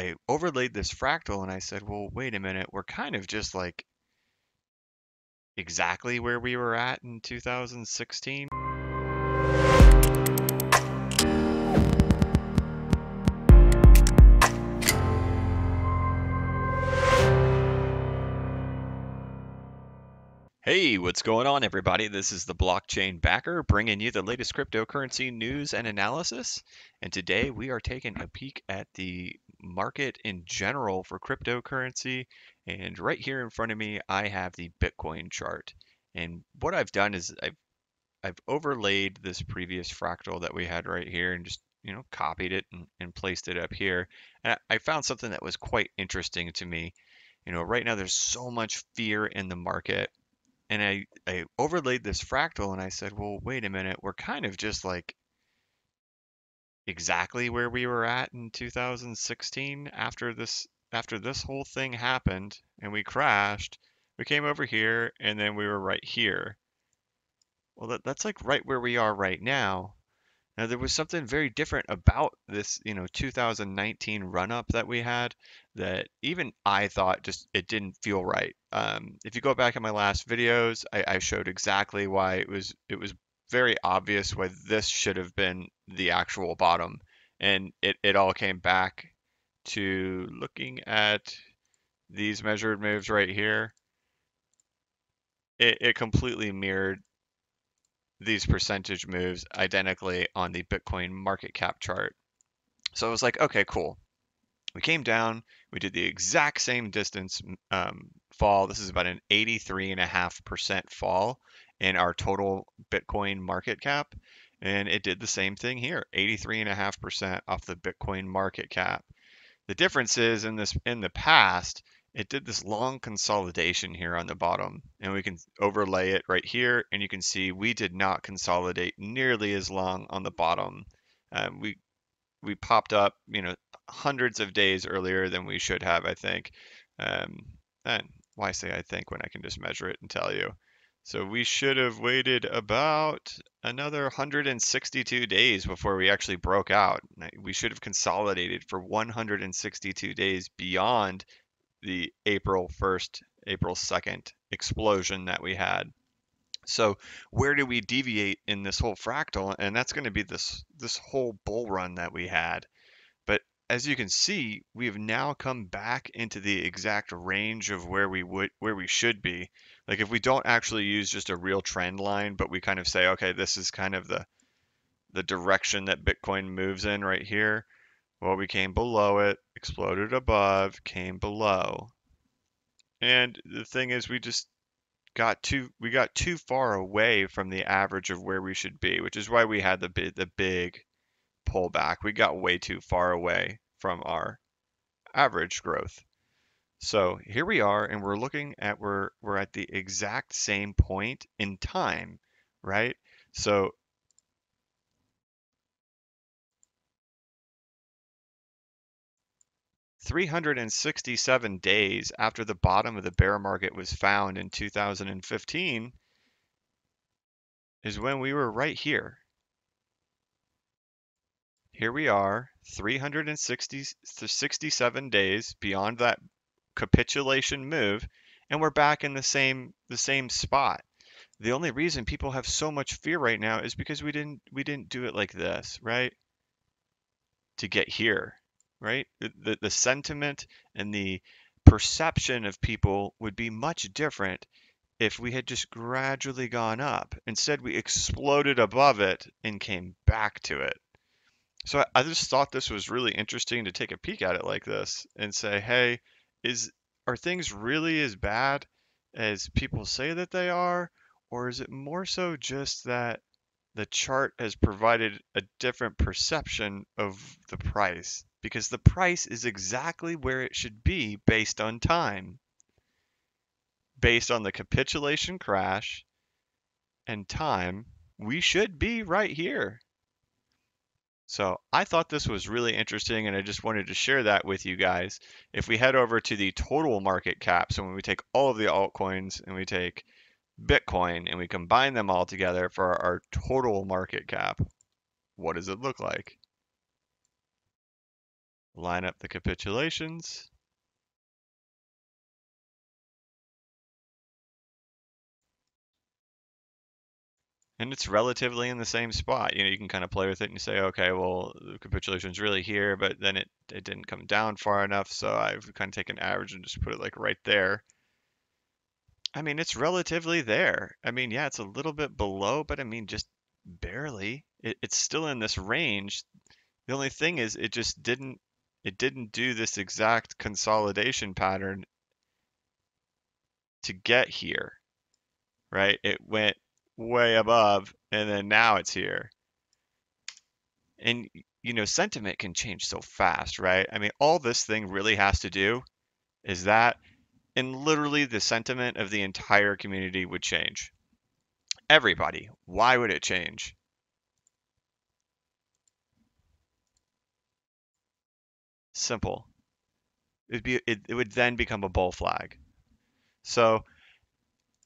I overlaid this fractal and I said, well, wait a minute, we're kind of just like exactly where we were at in 2016. Hey, what's going on, everybody? This is the Blockchain Backer bringing you the latest cryptocurrency news and analysis. And today we are taking a peek at the market in general for cryptocurrency. And right here in front of me, I have the Bitcoin chart. And what I've done is I've overlaid this previous fractal that we had right here and just, you know, copied it and placed it up here. And I found something that was quite interesting to me. You know, right now there's so much fear in the market. And I overlaid this fractal and I said, well, wait a minute, we're kind of just like exactly where we were at in 2016 after this whole thing happened and we crashed. We came over here and then we were right here. Well, that's like right where we are right now. Now, there was something very different about this, you know, 2019 run-up that we had that even I thought just it didn't feel right. If you go back in my last videos, I showed exactly why it was very obvious why this should have been the actual bottom. And it all came back to looking at these measured moves right here. It completely mirrored these percentage moves identically on the Bitcoin market cap chart. So I was like, okay, cool. We came down, we did the exact same distance fall. This is about an 83.5% fall in our total Bitcoin market cap. And it did the same thing here, 83.5% off the Bitcoin market cap. The difference is in the past, it did this long consolidation here on the bottom, and we can overlay it right here, and you can see we did not consolidate nearly as long on the bottom. We popped up, you know, hundreds of days earlier than we should have, I think. And why say I think when I can just measure it and tell you? So we should have waited about another 162 days before we actually broke out. We should have consolidated for 162 days beyond the April 1st, April 2nd explosion that we had. So where do we deviate in this whole fractal? And that's going to be this whole bull run that we had. But as you can see, we have now come back into the exact range of where we should be. Like, if we don't actually use just a real trend line, but we kind of say, okay, this is kind of the direction that Bitcoin moves in right here. Well, we came below it, exploded above, came below. And the thing is, we just got too far away from the average of where we should be, which is why we had the big pullback. We got way too far away from our average growth. So here we are, and we're looking at we're at the exact same point in time, right? So ,367 days after the bottom of the bear market was found in 2015 is when we were right here. Here we are, 367 days beyond that capitulation move, and we're back in the same spot. The only reason people have so much fear right now is because we didn't do it like this, right? To get here. Right? The sentiment and the perception of people would be much different if we had just gradually gone up. Instead, we exploded above it and came back to it. So I just thought this was really interesting to take a peek at it like this and say, hey, are things really as bad as people say that they are? Or is it more so just that the chart has provided a different perception of the price? Because the price is exactly where it should be based on time, based on the capitulation crash and time. We should be right here. So I thought this was really interesting, and I just wanted to share that with you guys. If we head over to the total market cap, so when we take all of the altcoins and we take Bitcoin and we combine them all together for our total market cap, what does it look like? line up the capitulations. And it's relatively in the same spot. You know, you can kind of play with it and say, okay, well, the capitulation's really here, but then it didn't come down far enough, so I've kind of taken an average and just put it like right there. I mean, it's relatively there. I mean, yeah, it's a little bit below, but I mean, just barely. It's still in this range. The only thing is, it just didn't do this exact consolidation pattern to get here, right? It went way above, and then now it's here. And, you know, sentiment can change so fast, right? I mean, all this thing really has to do is that, and literally the sentiment of the entire community would change. Everybody. Why would it change? Simple. It would then become a bull flag. So,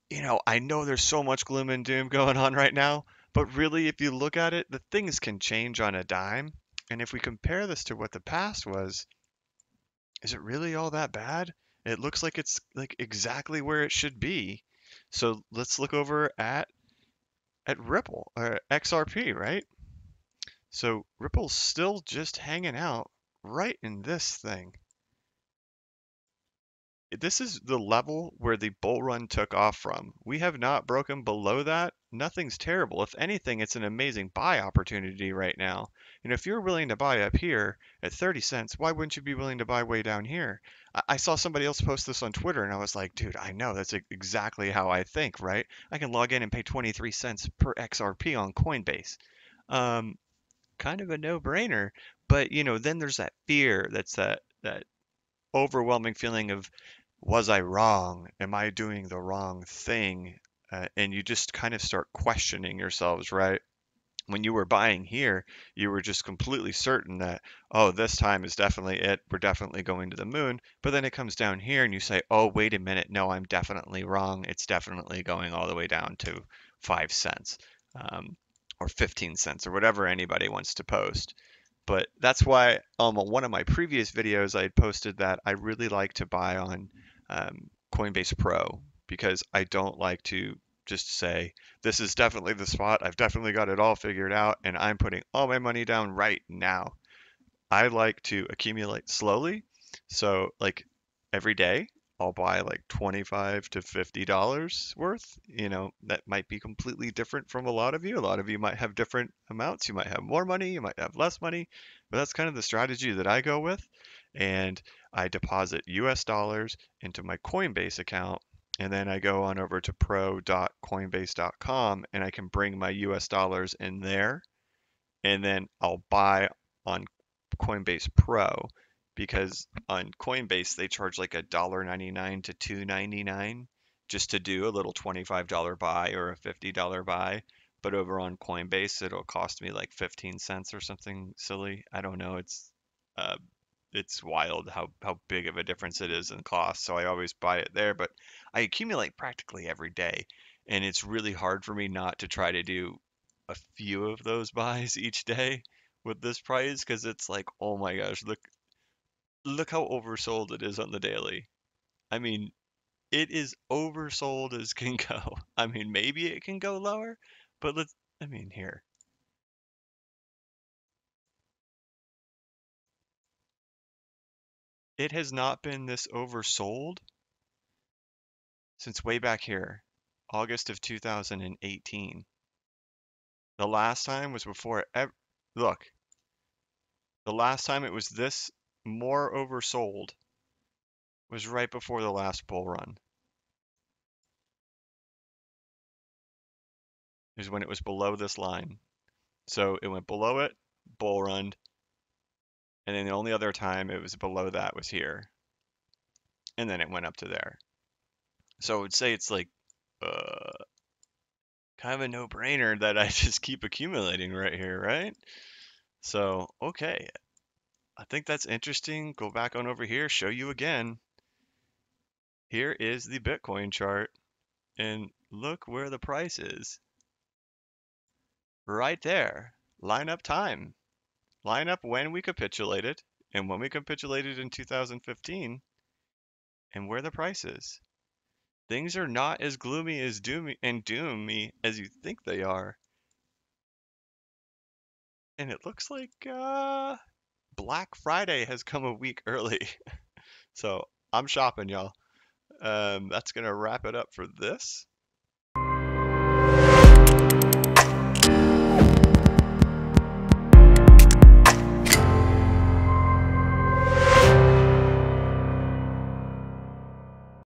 you know, I know there's so much gloom and doom going on right now, but really, if you look at it, the things can change on a dime. And if we compare this to what the past was, is it really all that bad? It looks like it's like exactly where it should be. So let's look over at Ripple or XRP, right? So Ripple's still just hanging out right in this thing. This is the level where the bull run took off from. We have not broken below that. Nothing's terrible. If anything, it's an amazing buy opportunity right now. And if you're willing to buy up here at 30 cents, why wouldn't you be willing to buy way down here? I saw somebody else post this on Twitter, and I was like, dude, I know. That's exactly how I think, right? I can log in and pay 23 cents per XRP on Coinbase. Kind of a no-brainer. But, you know, then there's that fear. That's that overwhelming feeling of, was I wrong? Am I doing the wrong thing? And you just kind of start questioning yourselves, right? When you were buying here, you were just completely certain that, oh, this time is definitely it. We're definitely going to the moon. But then it comes down here and you say, oh, wait a minute. No, I'm definitely wrong. It's definitely going all the way down to 5 cents or 15 cents or whatever anybody wants to post. But that's why on one of my previous videos, I had posted that I really like to buy on Coinbase Pro, because I don't like to just say, this is definitely the spot, I've definitely got it all figured out, and I'm putting all my money down right now. I like to accumulate slowly. So like every day, I'll buy like $25 to $50 worth. You know, that might be completely different from a lot of you. A lot of you might have different amounts. You might have more money, you might have less money, but that's kind of the strategy that I go with. And I deposit US dollars into my Coinbase account, and then I go on over to pro.coinbase.com, and I can bring my US dollars in there, and then I'll buy on Coinbase Pro, because on Coinbase they charge like $1.99 to $2.99 just to do a little $25 buy or a $50 buy. But over on Coinbase, it'll cost me like 15 cents or something silly. I don't know. It's wild how big of a difference it is in cost. So I always buy it there, but I accumulate practically every day. And it's really hard for me not to try to do a few of those buys each day with this price, because it's like, oh my gosh, look how oversold it is on the daily. I mean, it is oversold as can go. I mean, maybe it can go lower, but here. It has not been this oversold since way back here, August of 2018. The last time was before look, the last time it was this more oversold was right before the last bull run. It was when it was below this line. So it went below it, bull run, and then the only other time it was below that was here. And then it went up to there. So I would say it's like kind of a no-brainer that I just keep accumulating right here, right? So, okay. I think that's interesting. Go back on over here, show you again. Here is the Bitcoin chart. And look where the price is. Right there. Line up time. Line up when we capitulated. and when we capitulated in 2015 and where the price is. Things are not as gloomy as doomy and doomy as you think they are. And it looks like Black Friday has come a week early. So I'm shopping, y'all. That's going to wrap it up for this.